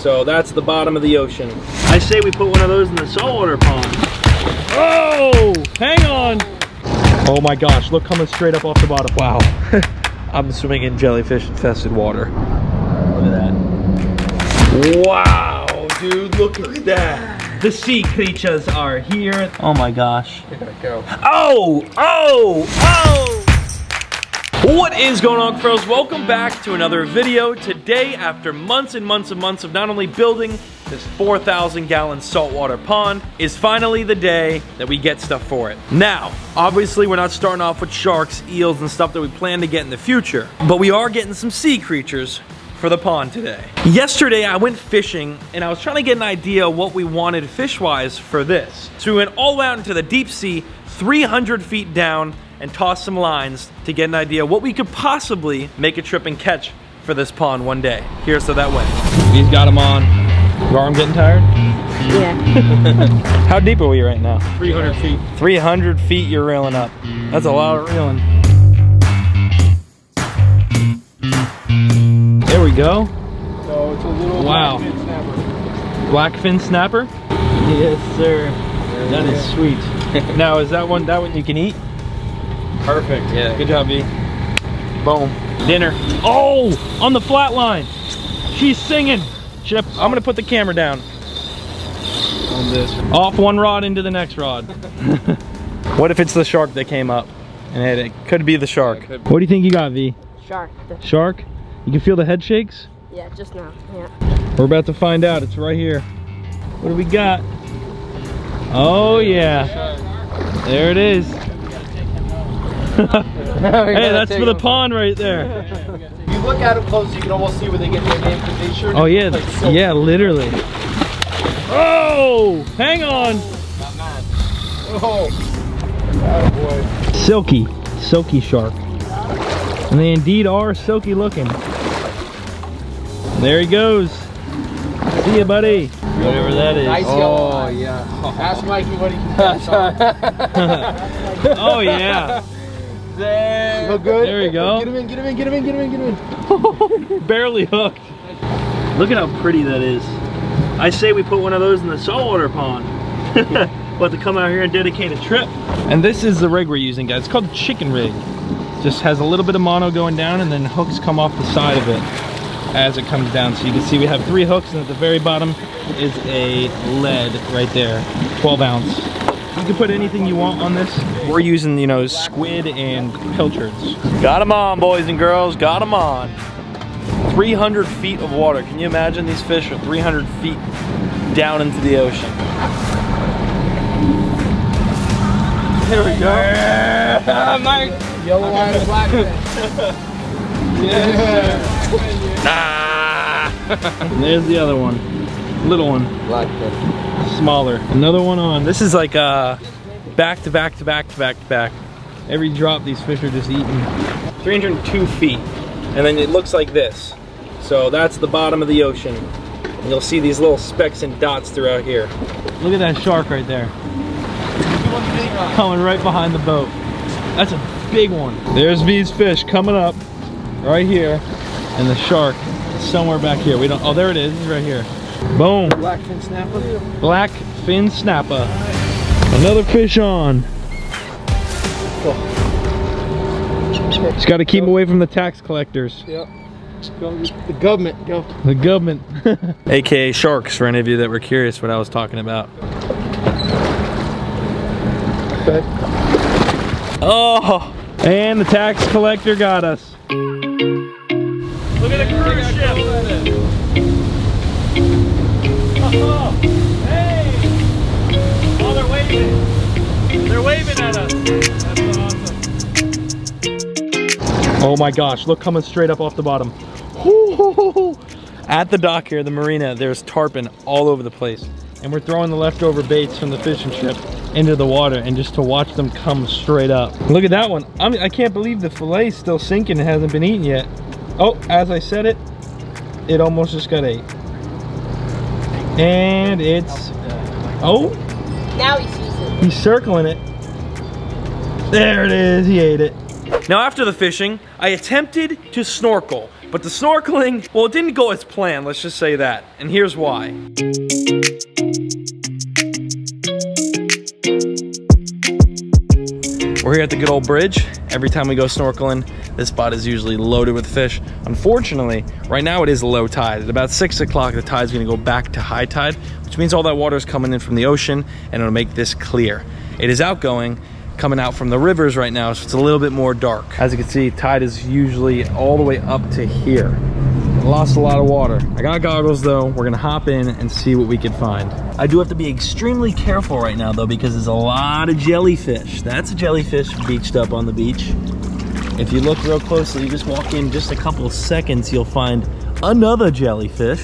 So that's the bottom of the ocean. I say we put one of those in the saltwater pond. Oh, hang on. Oh my gosh, look, coming straight up off the bottom. Wow. I'm swimming in jellyfish infested water. Look at that. Wow, dude, look at that. The sea creatures are here. Oh my gosh. You're gonna go. Oh, oh, oh. What is going on, Crows? Welcome back to another video. Today, after months and months and months of not only building this 4,000 gallon saltwater pond, is finally the day that we get stuff for it. Now, obviously we're not starting off with sharks, eels, and stuff that we plan to get in the future, but we are getting some sea creatures for the pond today. Yesterday, I went fishing and I was trying to get an idea of what we wanted fish-wise for this. So we went all out into the deep sea, 300 feet down, and toss some lines to get an idea what we could possibly make a trip and catch for this pond one day. Here's to that way. He's got him on. Your arm getting tired? Yeah. How deep are we right now? 300 feet. 300 feet you're reeling up. That's a lot of reeling. There we go. So it's a little black fin snapper. Black fin snapper? Yes, sir. That is sweet. Now, is that one you can eat? Perfect. Yeah. Good job, V. Boom. Dinner. Oh, on the flat line. She's singing. Chip, I'm gonna put the camera down. On this. Off one rod into the next rod. What if it's the shark that came up? And it could be the shark. Yeah, what do you think you got, V? Shark. Shark? You can feel the head shakes? Yeah, just now. Yeah. We're about to find out. It's right here. What do we got? Oh yeah. There it is. Hey, that's for the pond right there. You look at them close, you can almost see where they get their name because they sure. Oh yeah, like so yeah, literally. Oh, hang on. Not mad. Oh, boy. Silky, silky shark, and they indeed are silky looking. There he goes. See ya, buddy. Whatever that is. Nice. Oh yeah. Ask Mikey what he can catch. Oh yeah. There. Look good. There you go. Get him in, get him in, get him in, get him in, get him in. Barely hooked. Look at how pretty that is. I say we put one of those in the saltwater pond. We'll have to come out here and dedicate a trip. And this is the rig we're using, guys. It's called the chicken rig. Just has a little bit of mono going down and then hooks come off the side of it as it comes down. So you can see we have 3 hooks and at the very bottom is a lead right there, 12 ounce. You can put anything you want on this. We're using, you know, squid and pilchards. Got them on, boys and girls, got them on. 300 feet of water. Can you imagine these fish are 300 feet down into the ocean? Here we go. Yeah, Mike. Yellow line and black fish. Yeah. Nah. And there's the other one. Little one. Black fish. Smaller. Another one on. This is like back to back to back to back to back. Every drop these fish are just eating. 302 feet. And then it looks like this. So that's the bottom of the ocean. And you'll see these little specks and dots throughout here. Look at that shark right there. Coming right behind the boat. That's a big one. There's V's fish coming up right here. And the shark is somewhere back here. We don't, oh there it is, it's right here. Boom. Black fin snapper. Black fin snapper. Right. Another fish on. Cool. Just got to keep away from the tax collectors. Yep. The government. Go. The government. AKA sharks, for any of you that were curious what I was talking about. Okay. Oh, and the tax collector got us. Look at the cruise ship. Oh, hey! Oh, they're waving. They're waving at us. That's awesome. Oh my gosh, look, coming straight up off the bottom. Ooh. At the dock here, the marina, there's tarpon all over the place. And we're throwing the leftover baits from the fishing trip into the water and just to watch them come straight up. Look at that one. I can't believe the fillet's still sinking. It hasn't been eaten yet. Oh, as I said it, it almost just got ate. And it's, oh, now he sees it. He's circling it. There it is, he ate it. Now after the fishing, I attempted to snorkel. But the snorkeling, well, it didn't go as planned, let's just say that. And here's why. We're here at the good old bridge. Every time we go snorkeling, this spot is usually loaded with fish. Unfortunately, right now it is low tide. At about 6 o'clock, the tide's gonna go back to high tide, which means all that water is coming in from the ocean and it'll make this clear. It is outgoing, coming out from the rivers right now, so it's a little bit more dark. As you can see, tide is usually all the way up to here. Lost a lot of water. I got goggles though. We're gonna hop in and see what we can find. I do have to be extremely careful right now though, because there's a lot of jellyfish. That's a jellyfish beached up on the beach. If you look real closely, you just walk in just a couple of seconds, you'll find another jellyfish.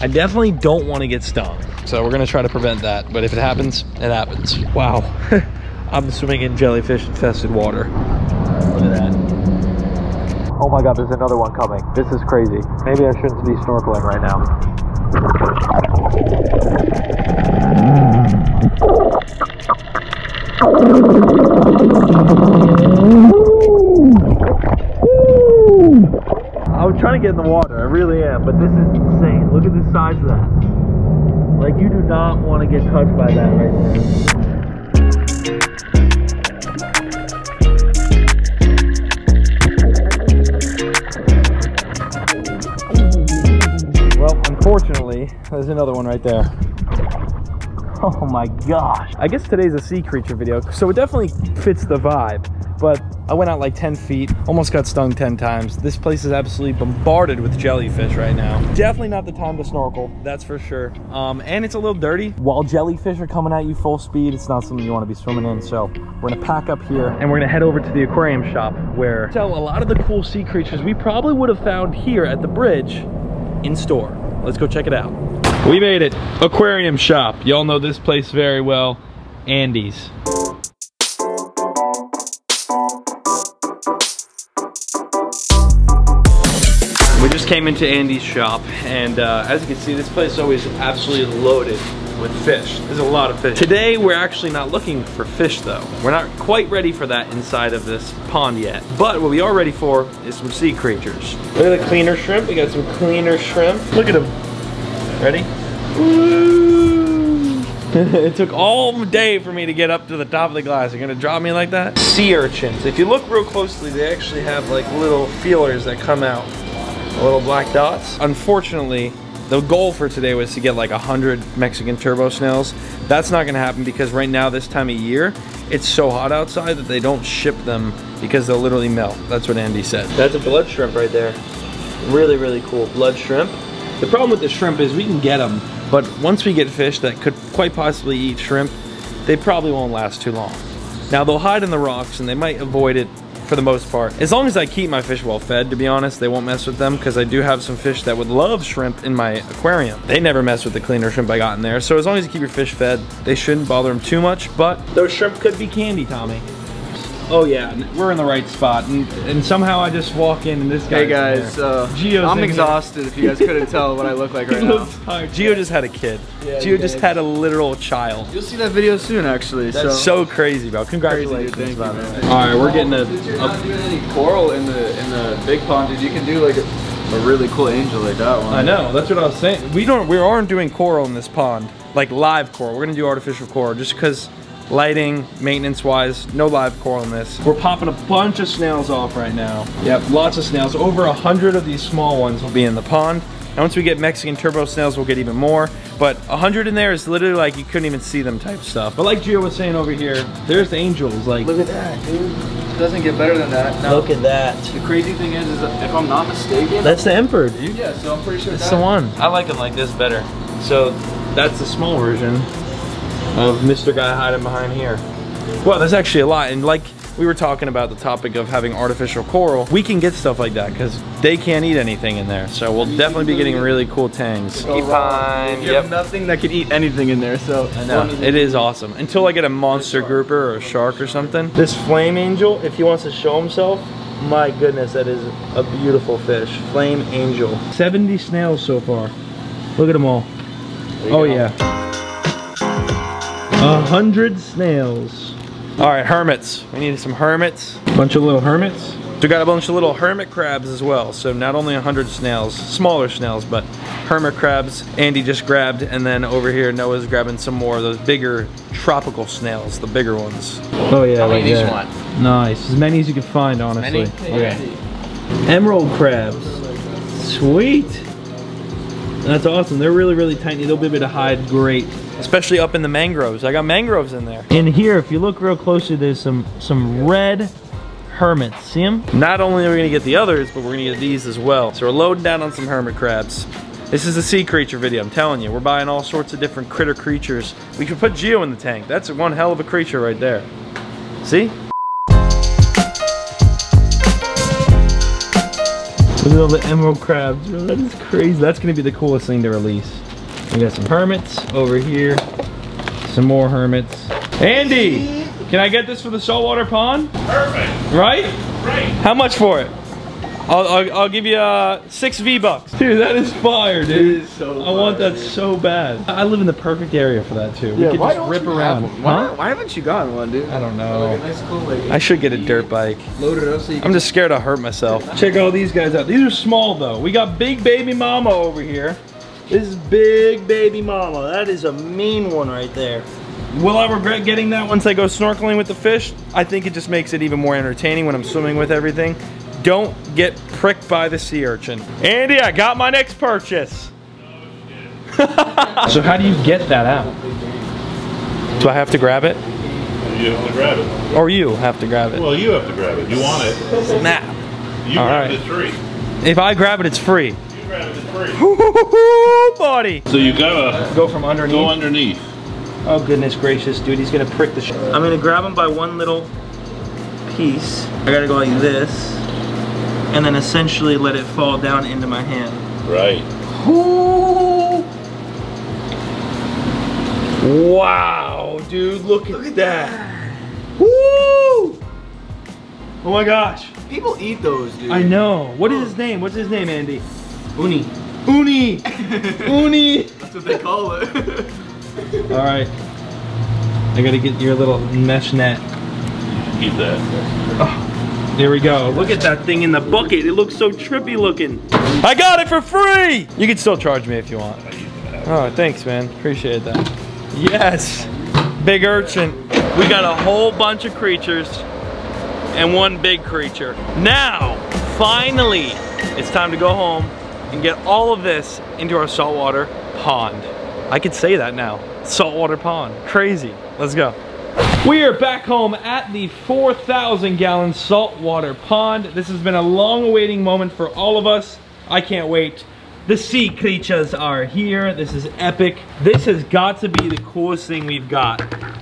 I definitely don't want to get stung. So we're gonna try to prevent that, but if it happens, it happens. Wow, I'm swimming in jellyfish-infested water. Look at that. Oh my God, there's another one coming. This is crazy. Maybe I shouldn't be snorkeling right now. I was trying to get in the water, I really am, but this is insane. Look at the size of that. Like, you do not want to get touched by that right there. Well, unfortunately, there's another one right there. Oh my gosh. I guess today's a sea creature video, so it definitely fits the vibe. But I went out like 10 feet, almost got stung 10 times. This place is absolutely bombarded with jellyfish right now. Definitely not the time to snorkel, that's for sure. And it's a little dirty. While jellyfish are coming at you full speed, it's not something you want to be swimming in. So we're gonna pack up here and we're gonna head over to the aquarium shop where sell a lot of the cool sea creatures we probably would have found here at the bridge in store. Let's go check it out. We made it, aquarium shop. Y'all know this place very well, Andy's. We just came into Andy's shop, and as you can see, this place is always absolutely loaded with fish. There's a lot of fish. Today, we're actually not looking for fish though. We're not quite ready for that inside of this pond yet. But what we are ready for is some sea creatures. Look at the cleaner shrimp. We got some cleaner shrimp. Look at them. Ready? Woo! It took all day for me to get up to the top of the glass. You're gonna drop me like that? Sea urchins. If you look real closely, they actually have like little feelers that come out. Little black dots. Unfortunately, the goal for today was to get like 100 Mexican turbo snails. That's not gonna happen because right now, this time of year, it's so hot outside that they don't ship them because they'll literally melt. That's what Andy said. That's a blood shrimp right there. Really, really cool blood shrimp. The problem with the shrimp is we can get them, but once we get fish that could quite possibly eat shrimp, they probably won't last too long. Now they'll hide in the rocks and they might avoid it for the most part. As long as I keep my fish well fed, to be honest, they won't mess with them because I do have some fish that would love shrimp in my aquarium. They never mess with the cleaner shrimp I got in there. So as long as you keep your fish fed, they shouldn't bother them too much, but those shrimp could be candy, Tommy. Oh yeah, we're in the right spot, and somehow I just walk in and this guy. Hey guys, Gio's I'm exhausted. If you guys couldn't tell what I look like right now. Gio just had a kid. Yeah, Gio just had a literal child. You'll see that video soon, actually. That's so crazy, bro. Congratulations, crazy, dude. Thank you, man. All right, we're getting Since you're not doing any coral in the big pond, dude. You can do like a really cool angel like that one. I know. That's what I was saying. We aren't doing coral in this pond, like live coral. We're gonna do artificial coral, just because. Lighting, maintenance-wise, no live coral in this. We're popping a bunch of snails off right now. Yep, lots of snails. Over 100 of these small ones will be in the pond. And once we get Mexican turbo snails, we'll get even more. But 100 in there is literally like you couldn't even see them type stuff. But like Gio was saying over here, there's the angels. Like, look at that, dude. It doesn't get better than that. No. Look at that. The crazy thing is if I'm not mistaken, that's the emperor, dude. Yeah, so I'm pretty sure that's the one. I like them like this better. So that's the small version of Mr. Guy hiding behind here. Well, there's actually a lot, and like we were talking about the topic of having artificial coral, we can get stuff like that because they can't eat anything in there. So we'll definitely be getting really cool tangs. Porcupine, you have nothing that could eat anything in there, so. I know, it is awesome. Until I get a monster grouper or a shark or something. This flame angel, if he wants to show himself, my goodness, that is a beautiful fish. Flame angel. 70 snails so far. Look at them all. Oh yeah. 100 snails. All right, hermits. We needed some hermits. Bunch of little hermits. We got a bunch of little hermit crabs as well, so not only 100 snails, smaller snails, but hermit crabs Andy just grabbed, and then over here Noah's grabbing some more of those bigger tropical snails, the bigger ones. Oh yeah, how many do you want? Nice, as many as you can find, honestly. Okay. Emerald crabs, sweet. That's awesome. They're really tiny. They'll be able to hide great, especially up in the mangroves. I got mangroves in there. In here, if you look real closely, there's some red hermits. See them? Not only are we gonna get the others, but we're gonna get these as well. So we're loading down on some hermit crabs. This is a sea creature video, I'm telling you. We're buying all sorts of different creatures. We could put Gio in the tank. That's one hell of a creature right there. See? Look at all the emerald crabs, bro. That is crazy. That's gonna be the coolest thing to release. We got some hermits over here. Some more hermits. Andy, can I get this for the saltwater pond? Perfect. Right? Right. How much for it? I'll give you 6 V-Bucks. Dude, that is fire, dude. Is so I want that so bad. I live in the perfect area for that, too. Yeah, we could just rip around. Why haven't you gotten one, dude? I don't know. Like a nice cool lady. I should get a dirt bike. Load it up so you can... I'm just scared I'll hurt myself. Check all these guys out. These are small, though. We got big baby mama over here. This is big baby mama. That is a mean one right there. Will I regret getting that once I go snorkeling with the fish? I think it just makes it even more entertaining when I'm swimming with everything. Don't get pricked by the sea urchin. Andy, I got my next purchase. So how do you get that out? Do I have to grab it? You have to grab it. Or you have to grab it. Well, you have to grab it. You want it. Snap. You grab it, it's free. If I grab it, it's free. You grab it, it's free. Hoo-hoo-hoo, buddy. So you gotta go from underneath. Go underneath. Oh goodness gracious, dude, he's gonna prick the shit. I'm gonna grab him by one little piece. I gotta go like this, and then essentially let it fall down into my hand. Right. Ooh. Wow, dude, look at that. Woo! Oh my gosh. People eat those, dude. I know. What is his name? What's his name, Andy? Uni. Uni! Uni! That's what they call it. All right. I gotta get your little mesh net. Keep that. Oh. There we go. Look at that thing in the bucket. It looks so trippy looking. I got it for free! You can still charge me if you want. Oh, thanks, man. Appreciate that. Yes! Big urchin. We got a whole bunch of creatures and one big creature. Now, finally, it's time to go home and get all of this into our saltwater pond. I could say that now. Saltwater pond. Crazy. Let's go. We are back home at the 4,000-gallon saltwater pond. This has been a long-awaiting moment for all of us. I can't wait. The sea creatures are here. This is epic. This has got to be the coolest thing we've got.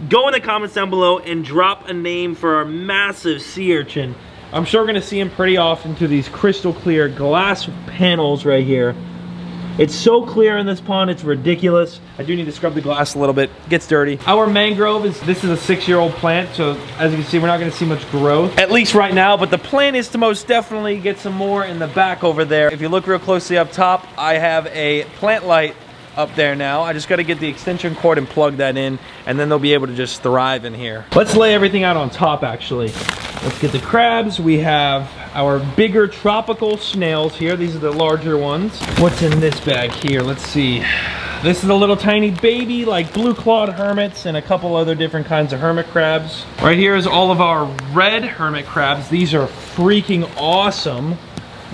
Go in the comments down below and drop a name for our massive sea urchin. I'm sure we're gonna see him pretty often through these crystal clear glass panels right here. It's so clear in this pond, it's ridiculous. I do need to scrub the glass a little bit, it gets dirty. Our mangrove this is a 6-year-old plant, so as you can see, we're not gonna see much growth, at least right now, but the plan is to most definitely get some more in the back over there. If you look real closely up top, I have a plant light up there now. I just gotta get the extension cord and plug that in, and then they'll be able to just thrive in here. Let's lay everything out on top, actually. Let's get the crabs. We have our bigger tropical snails here. These are the larger ones. What's in this bag here? Let's see. This is a little tiny baby, like blue-clawed hermits and a couple other different kinds of hermit crabs. Right here is all of our red hermit crabs. These are freaking awesome.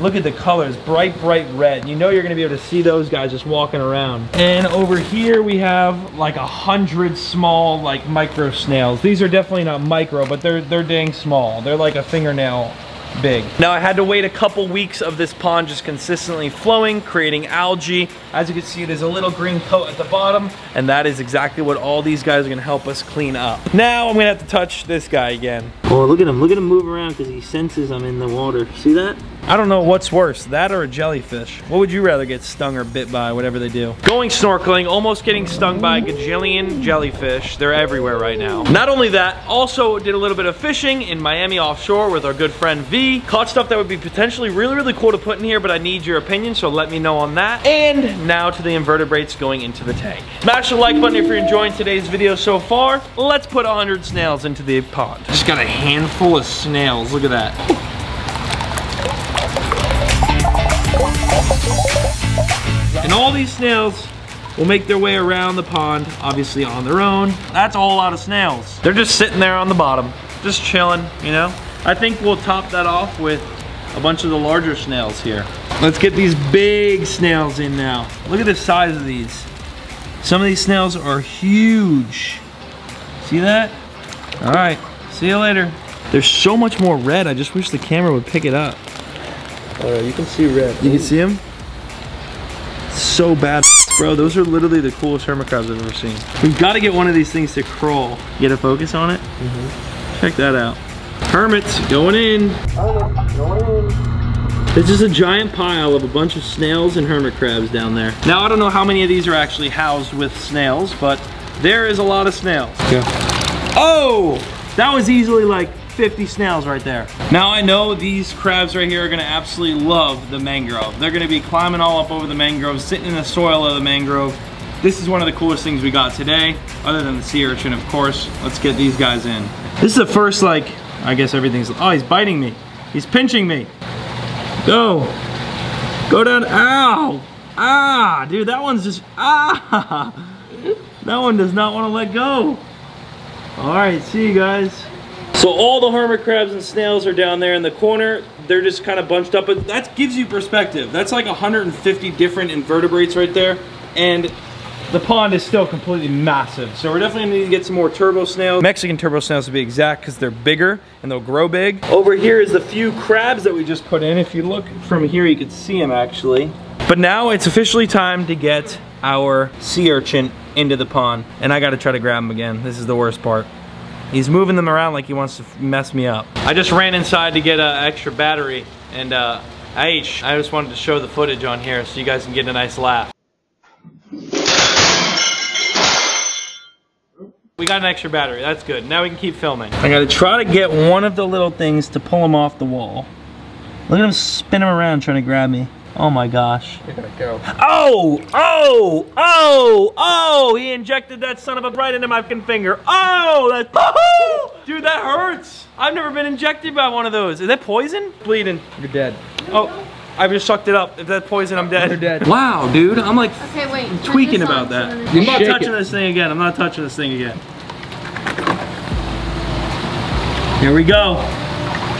Look at the colors, bright red. You know you're gonna be able to see those guys just walking around. And over here we have like 100 small like micro snails. These are definitely not micro, but they're dang small. They're like a fingernail big. Now I had to wait a couple weeks of this pond just consistently flowing, creating algae. As you can see, there's a little green coat at the bottom, and that is exactly what all these guys are gonna help us clean up. Now I'm gonna have to touch this guy again. Oh, look at him move around because he senses I'm in the water. See that? I don't know what's worse, that or a jellyfish. What would you rather get stung or bit by, whatever they do? Going snorkeling, almost getting stung by a gajillion jellyfish. They're everywhere right now. Not only that, also did a little bit of fishing in Miami offshore with our good friend V. Caught stuff that would be potentially really cool to put in here, but I need your opinion, so let me know on that. And now to the invertebrates going into the tank. Smash the like button if you're enjoying today's video so far. Let's put 100 snails into the pond. Just got a handful of snails, look at that. And all these snails will make their way around the pond, obviously on their own. That's a whole lot of snails. They're just sitting there on the bottom, just chilling, you know? I think we'll top that off with a bunch of the larger snails here. Let's get these big snails in now. Look at the size of these. Some of these snails are huge. See that? All right, see you later. There's so much more red, I just wish the camera would pick it up. Oh, you can see red. You can see them? So bad, bro. Those are literally the coolest hermit crabs I've ever seen. We've got to get one of these things to crawl. Get a focus on it? Mm-hmm. Check that out. Hermits going in. This is a giant pile of a bunch of snails and hermit crabs down there. Now, I don't know how many of these are actually housed with snails, but there is a lot of snails. Yeah. Oh, that was easily like 50 snails right there. Now I know these crabs right here are gonna absolutely love the mangrove. They're gonna be climbing all up over the mangrove, sitting in the soil of the mangrove. This is one of the coolest things we got today, other than the sea urchin, of course. Let's get these guys in. This is the first, like, I guess everything's, oh, he's biting me. He's pinching me. Go. Go down, ow. Ah, dude, that one's just, ah. That one does not wanna let go. All right, see you guys. So all the hermit crabs and snails are down there in the corner. They're just kind of bunched up, but that gives you perspective. That's like 150 different invertebrates right there, and the pond is still completely massive. So we're definitely gonna need to get some more turbo snails. Mexican turbo snails to be exact, because they're bigger and they'll grow big. Over here is the few crabs that we just put in. If you look from here, you can see them actually. But now it's officially time to get our sea urchin into the pond, and I gotta try to grab him again. This is the worst part. He's moving them around like he wants to mess me up. I just ran inside to get an extra battery, and I just wanted to show the footage on here so you guys can get a nice laugh. We got an extra battery, that's good. Now we can keep filming. I gotta try to get one of the little things to pull him off the wall. Look at him spin him around trying to grab me. Oh my gosh. You gotta go. Oh, oh, oh, oh, he injected that son of a right into my finger. Oh, that's, dude, that hurts. I've never been injected by one of those. Is that poison? Bleeding. You're dead. Oh, I've just sucked it up. If that's poison, I'm dead. You're dead. Wow, dude, I'm like tweaking about that. I'm not touching this thing again. I'm not touching this thing again. Here we go.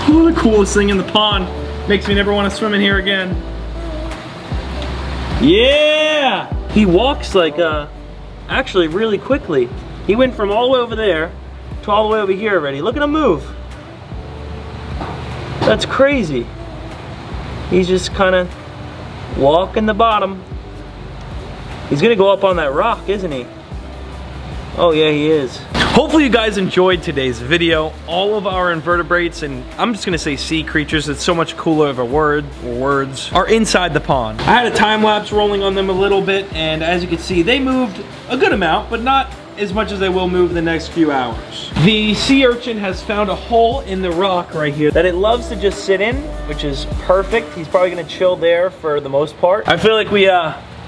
Oh, the coolest thing in the pond. Makes me never want to swim in here again. Yeah! He walks like, actually really quickly. He went from all the way over there to all the way over here already. Look at him move. That's crazy. He's just kind of walking the bottom. He's gonna go up on that rock, isn't he? Oh yeah, he is. Hopefully you guys enjoyed today's video. All of our invertebrates, and I'm just gonna say sea creatures, it's so much cooler of a word, or words, are inside the pond. I had a time lapse rolling on them a little bit, and as you can see, they moved a good amount, but not as much as they will move in the next few hours. The sea urchin has found a hole in the rock right here that it loves to just sit in, which is perfect. He's probably gonna chill there for the most part. I feel like we,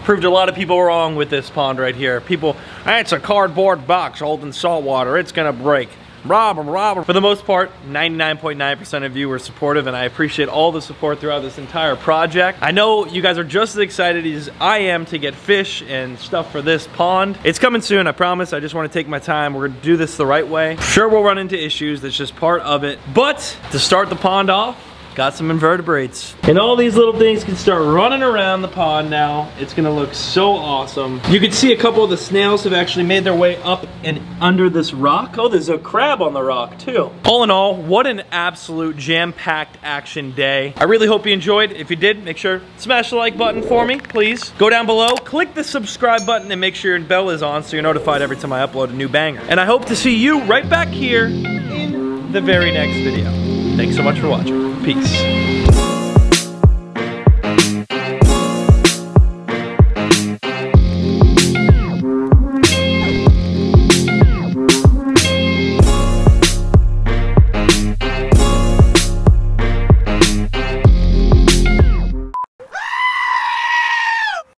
proved a lot of people wrong with this pond right here. People, it's a cardboard box holding salt water. It's gonna break. For the most part, 99.9% of you were supportive, and I appreciate all the support throughout this entire project. I know you guys are just as excited as I am to get fish and stuff for this pond. It's coming soon, I promise. I just want to take my time. We're gonna do this the right way. Sure, we'll run into issues. That's just part of it. But to start the pond off, got some invertebrates. And all these little things can start running around the pond now. It's gonna look so awesome. You can see a couple of the snails have actually made their way up and under this rock. Oh, there's a crab on the rock too. All in all, what an absolute jam-packed action day. I really hope you enjoyed. If you did, make sure smash the like button for me, please. Go down below, click the subscribe button, and make sure your bell is on so you're notified every time I upload a new banger. And I hope to see you right back here in the very next video. Thanks so much for watching. Peace.